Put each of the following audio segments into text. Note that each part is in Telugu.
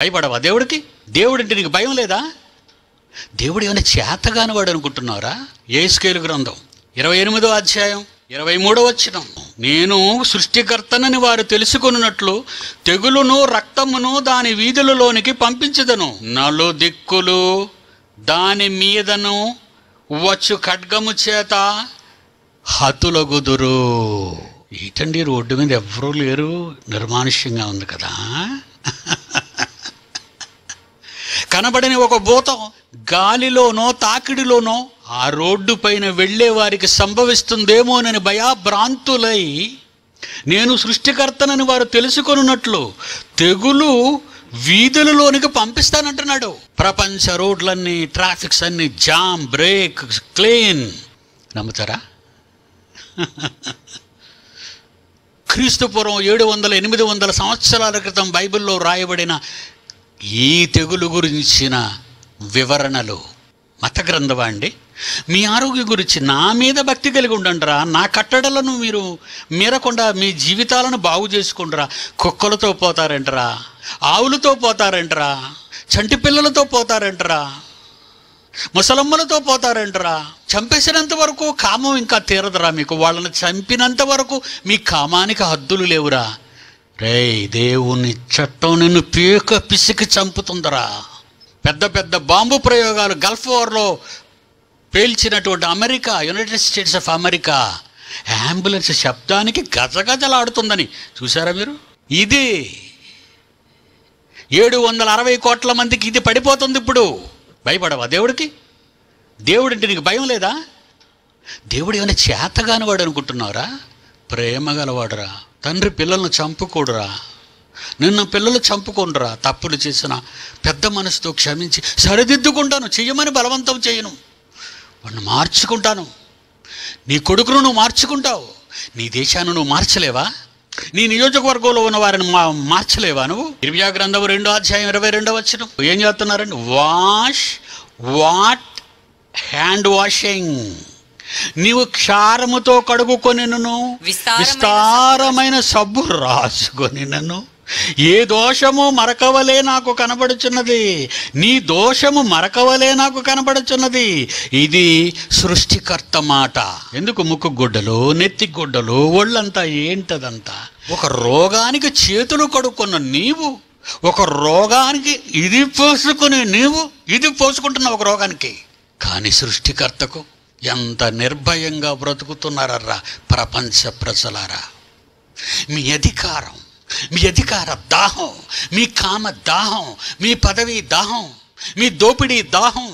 భయపడవా దేవుడికి? దేవుడంటే నీకు భయం లేదా? దేవుడు ఏమైనా చేతగానివాడు అనుకుంటున్నారా? యేసుకేలు గ్రంథం 28వ అధ్యాయం 23వ వచనం, నేను సృష్టికర్తనని వారు తెలుసుకొనున్నట్లు తెగులును రక్తమును దాని వీధులలోనికి పంపించదను, నలు దిక్కులు దాని మీదను వచ్చు ఖడ్గము చేత హతులగుదురు. ఏంటండి రోడ్డు మీద ఎవరూ లేరు, నిర్మానుష్యంగా ఉంది కదా. కనబడని ఒక భూతం గాలిలోనో తాకిడిలోనో ఆ రోడ్డు పైన వెళ్ళే వారికి సంభవిస్తుందేమోనని భయభ్రాంతులై నేను సృష్టికర్తనని వారు తెలుసుకొనున్నట్లు తెగులు వీధులలోనికి పంపిస్తానంటున్నాడు. ప్రపంచ రోడ్లన్నీ, ట్రాఫిక్స్ అన్నీ జామ్, బ్రేక్, క్లీన్. నమ్ముతారా? క్రీస్తుపూర్వం 700-800 సంవత్సరాల క్రితం బైబిల్లో రాయబడిన ఈ తెగులు గురించిన వివరణలు మత గ్రంథమా అండి? మీ ఆరోగ్యం గురించి నా మీద భక్తి కలిగి ఉండండిరా, నా కట్టడలను మీరు మీరకుండా మీ జీవితాలను బాగు చేసుకుండరా. కుక్కలతో పోతారంటరా, ఆవులతో పోతారంటరా, చంటి పిల్లలతో పోతారంటరా, ముసలమ్మలతో పోతారంటరా. చంపేసినంత వరకు కామం ఇంకా తీరదురా మీకు. వాళ్ళని చంపినంత వరకు మీ కామానికి హద్దులు లేవురా. రే, దేవుని చట్టం నిన్ను పీక పిసికి చంపుతుందరా. పెద్ద పెద్ద బాంబు ప్రయోగాలు గల్ఫ్ వార్లో పేల్చినటువంటి America, United States of America ambulance శబ్దానికి గజగజలాడుతుందని చూసారా మీరు? ఇది 760 కోట్ల మందికి ఇది పడిపోతుంది ఇప్పుడు. భయపడవా దేవుడికి? దేవుడంటే నీకు భయం లేదా? దేవుడు ఏమైనా చేతగానివాడు అనుకుంటున్నారా? ప్రేమ గలవాడురా. తండ్రి పిల్లలను చంపుకోడురా. నిన్న పిల్లలు చంపుకోండురా. తప్పులు చేసిన పెద్ద మనసుతో క్షమించి సరిదిద్దుకుంటాను, చెయ్యమని బలవంతం చేయను, వాడిని మార్చుకుంటాను. నీ కొడుకును నువ్వు మార్చుకుంటావు, నీ దేశాన్ని నువ్వు మార్చలేవా? నీ నియోజకవర్గంలో ఉన్న వారిని మార్చలేవా నువ్వు? ఇర్మియా గ్రంథం 2వ అధ్యాయం 22వ వచనం ఏం చేస్తున్నారండి? వాష్ వాట్ హ్యాండ్ వాషింగ్, నీవు క్షారముతో కడుగుకొని నన్ను, విస్తారమైన సబ్బు రాసుకొని నన్ను, ఏ దోషము మరకవలే నాకు కనబడుచున్నది, నీ దోషము మరకవలే నాకు కనబడుచున్నది. ఇది సృష్టికర్త మాట. ఎందుకు ముక్కు గుడ్డలు, నెత్తి గుడ్డలు, ఒళ్ళంతా ఏంటదంతా? ఒక రోగానికి చేతులు కడుక్కున్న నీవు, ఒక రోగానికి ఇది పోసుకుని నీవు, ఇది పోసుకుంటున్నావు ఒక రోగానికి. కానీ సృష్టికర్తకు ఎంత నిర్భయంగా బ్రతుకుతున్నారర్రా ప్రపంచ ప్రజలారా. మీ అధికారం, మీ అధికార దాహం, మీ కామ దాహం, మీ పదవి దాహం, మీ దోపిడీ దాహం,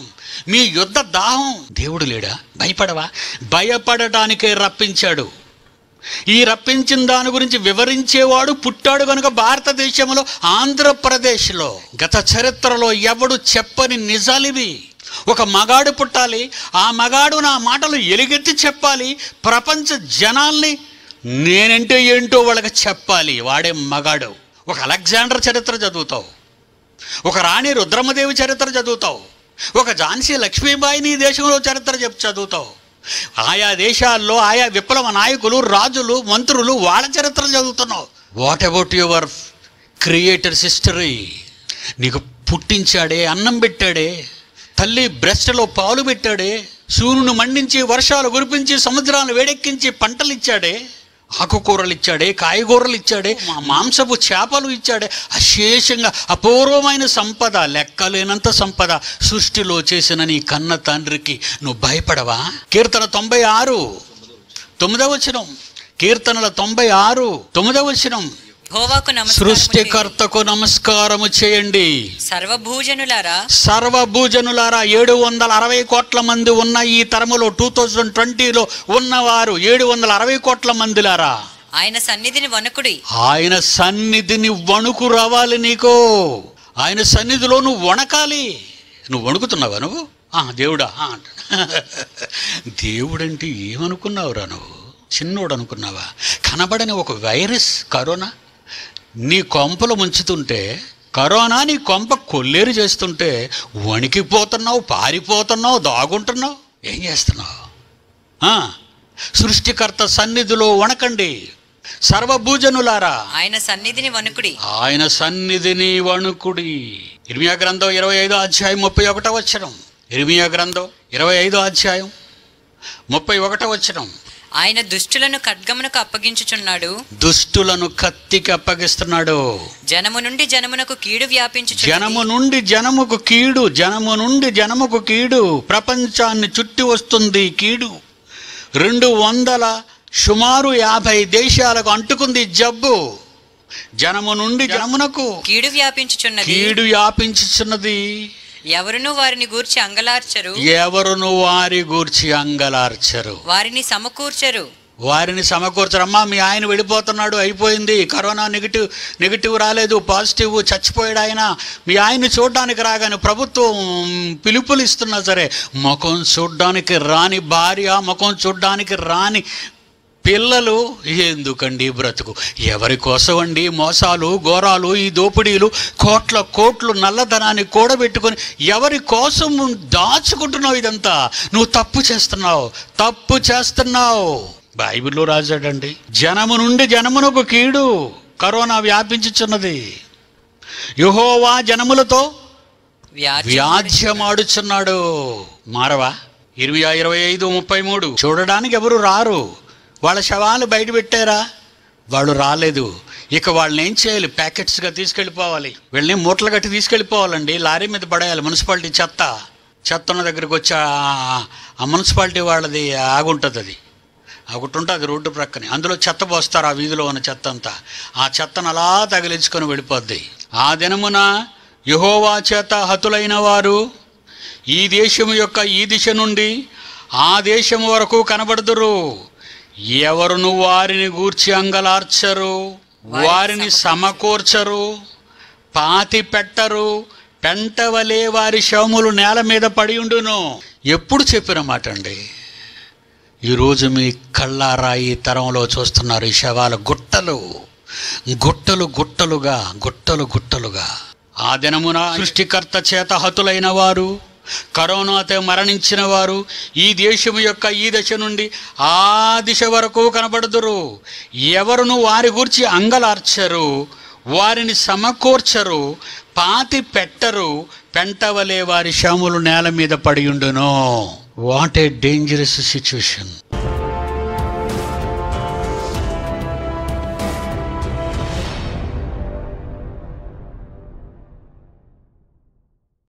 మీ యుద్ధ దాహం. దేవుడు లేడా? భయపడవా? భయపడటానికే రప్పించాడు. ఈ రప్పించిన దాని గురించి వివరించేవాడు పుట్టాడు కనుక భారతదేశంలో, ఆంధ్రప్రదేశ్లో గత చరిత్రలో ఎవడు చెప్పని నిజాలివి. ఒక మగాడు పుట్టాలి, ఆ మగాడు నా మాటలు ఎలుగెత్తి చెప్పాలి, ప్రపంచ జనాల్ని నేనంటే ఏంటో వాళ్ళకి చెప్పాలి. వాడే మగాడు. ఒక అలెగ్జాండర్ చరిత్ర చదువుతావు, ఒక రాణి రుద్రమదేవి చరిత్ర చదువుతావు, ఒక ఝాన్సీ లక్ష్మీబాయిని దేశంలో చరిత్ర చదువుతావు. ఆయా దేశాల్లో ఆయా విప్లవ నాయకులు, రాజులు, మంత్రులు వాళ్ళ చరిత్ర చదువుతున్నావు. What about your creators history? నీకు పుట్టించాడే, అన్నం పెట్టాడే, తల్లి బ్రెస్ట్లో పాలు పెట్టాడే, సూర్యును మండించి వర్షాలు కురిపించి సముద్రాలను వేడెక్కించి పంటలు ఇచ్చాడే, ఆకుకూరలు ఇచ్చాడే, కాయగూరలు ఇచ్చాడే, మాంసపు చేపలు ఇచ్చాడే. అశేషంగా అపూర్వమైన సంపద, లెక్కలేనంత సంపద సృష్టిలో చేసిన నీ కన్న తండ్రికి నువ్వు భయపడవా? కీర్తనల 96:9 సృష్టికర్తకు నమస్కారము చేయండి సర్వభూజనులారా. 760 కోట్ల మంది ఉన్న ఈ తరములో, 2020లో ఉన్నవారు 760 కోట్ల మందిలారా, ఆయన సన్నిధిని వణుకుడి. ఆయన సన్నిధిని వణుకు రావాలి నీకు. ఆయన సన్నిధిలో నువ్వు వణకాలి. నువ్వు వణుకుతున్నావా నువ్వు? దేవుడా అంట. దేవుడంటే ఏమనుకున్నావురా నువ్వు? చిన్నోడు అనుకున్నావా? కనబడని ఒక వైరస్ కరోనా నీ కొంపలు ముంచుతుంటే, కరోనా నీ కొంప కొల్లేరు చేస్తుంటే వణికిపోతున్నావు, పారిపోతున్నావు, దాగుంటున్నావు. ఏం చేస్తున్నావు? సృష్టికర్త సన్నిధిలో వణకండి. సర్వభూజనులారా ఆయన సన్నిధిని వణుకుడి, ఆయన సన్నిధిని వణుకుడి. ఇర్మియా గ్రంథం 25:31, ఇర్మియా గ్రంథం 25:31. ఆయన దుష్టులను ఖడ్గమునకు అప్పగించుచున్నాడు, దుష్టులను కత్తికి అప్పగిస్తున్నాడు. జనము నుండి జనమునకు కీడు వ్యాపించుచున్నది, జనము నుండి జనముకు కీడు, జనము నుండి జనముకు కీడు ప్రపంచాన్ని చుట్టి వస్తుంది. కీడు 250 దేశాలకు అంటుకుంది జబ్బు. జనము నుండి జనమునకు కీడు వ్యాపించుచున్నది, కీడు వ్యాపించుచున్నది. ఎవరును వారిని గూర్చి అంగలార్చరు, ఎవరును వారి గూర్చి అంగలార్చరు, వారిని సమకూర్చరు, వారిని సమకూర్చరు. అమ్మా మీ ఆయన వెళ్ళిపోతున్నాడు, అయిపోయింది, కరోనా నెగిటివ్ రాలేదు, పాజిటివ్, చచ్చిపోయాడు ఆయన. మీ ఆయన్ని చూడడానికి రాగానే ప్రభుత్వం పిలుపులు ఇస్తున్నా సరే ముఖం చూడ్డానికి రాని భార్య, ముఖం చూడ్డానికి రాని పిల్లలు. ఎందుకండి బ్రతుకు? ఎవరి కోసం అండి? మోసాలు, ఘోరాలు, ఈ దోపిడీలు, కోట్లు నల్లధనాన్ని కూడబెట్టుకొని ఎవరి కోసం దాచుకుంటున్నావు? ఇదంతా నువ్వు తప్పు చేస్తున్నావు. బైబిల్లో రాశాడండి, జనము నుండి జనమునకు కీడు, కరోనా వ్యాపించుచున్నది. యెహోవా జనములతో వ్యాజ్యమాడుచున్నాడు. మారవా? 25:33. చూడడానికి ఎవరు రారు. వాళ్ళ శవాలు బయట పెట్టారా? వాళ్ళు రాలేదు. ఇక వాళ్ళని ఏం చేయాలి? ప్యాకెట్స్గా తీసుకెళ్ళిపోవాలి, వీళ్ళని మూటలు కట్టి తీసుకెళ్ళిపోవాలండి, లారీ మీద పడేయాలి. మున్సిపాలిటీ చెత్త ఉన్న దగ్గరికి వచ్చి ఆ మున్సిపాలిటీ వాళ్ళది ఆగుంటుంది, అది ఒకటి ఉంటుంది రోడ్డు ప్రక్కనే, అందులో చెత్త పోస్తారు, ఆ వీధిలో ఉన్న చెత్త అంతా. ఆ చెత్తను అలా తగిలించుకొని వెళ్ళిపోద్ది. ఆ దినమున యెహోవా చేత హతులైన వారు ఈ దేశము యొక్క ఈ దిశ నుండి ఆ దేశం వరకు కనబడుదురు. ఎవరును వారిని గూర్చి అంగలార్చరు, వారిని సమకూర్చరు, పాతి పెట్టరు, పెంటవలే వారి శవములు నేల మీద పడి ఉండును. ఎప్పుడు చెప్పిన మాట అండి? ఈరోజు మీ కళ్ళారా ఈ తరంలో చూస్తున్నారు ఈ శవాల గుట్టలుగా. ఆ దినమున సృష్టికర్త చేత హతులైన వారు, కరోనాతో మరణించిన వారు ఈ దేశం యొక్క ఈ దశ నుండి ఆ దిశ వరకు కనబడుదురు. ఎవరును వారి గురించి అంగలార్చరు, వారిని సమకూర్చరు, పాతి పెట్టరు, పెంటవలే వారి శవములు నేల మీద పడి ఉండును. What a dangerous situation.